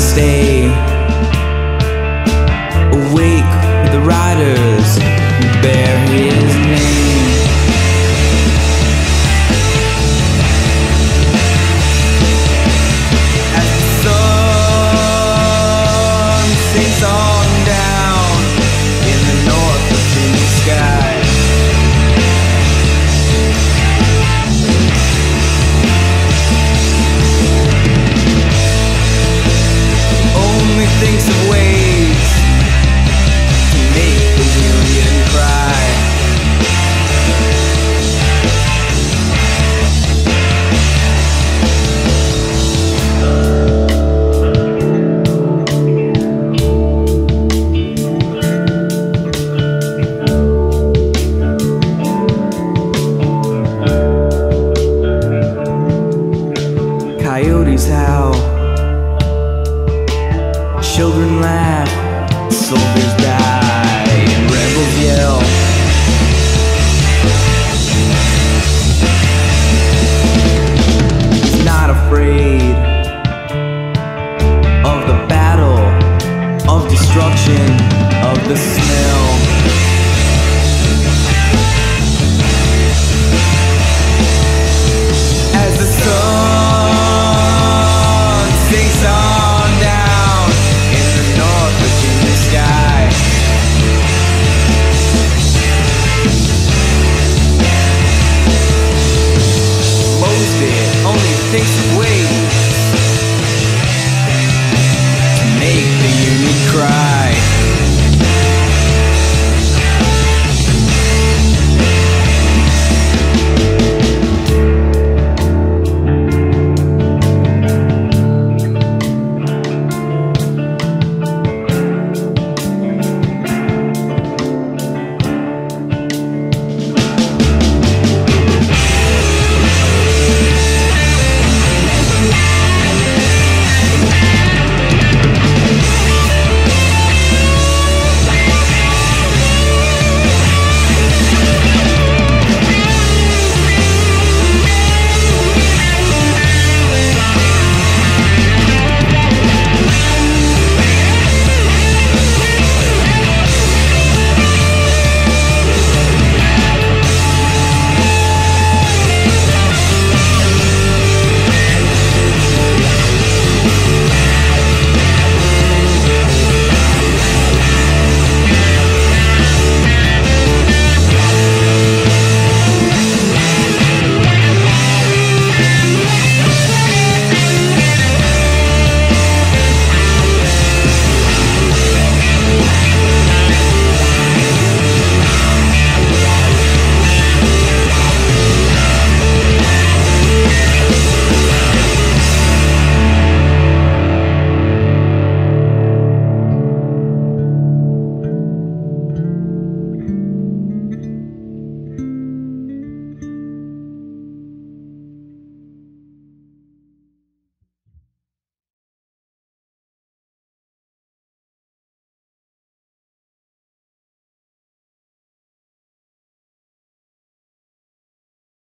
and stay awake with the riders who bear his name. As the sun sinks on down in the north of the sky, thinks of ways to make the union cry. Coyotes howl, children laugh, soldiers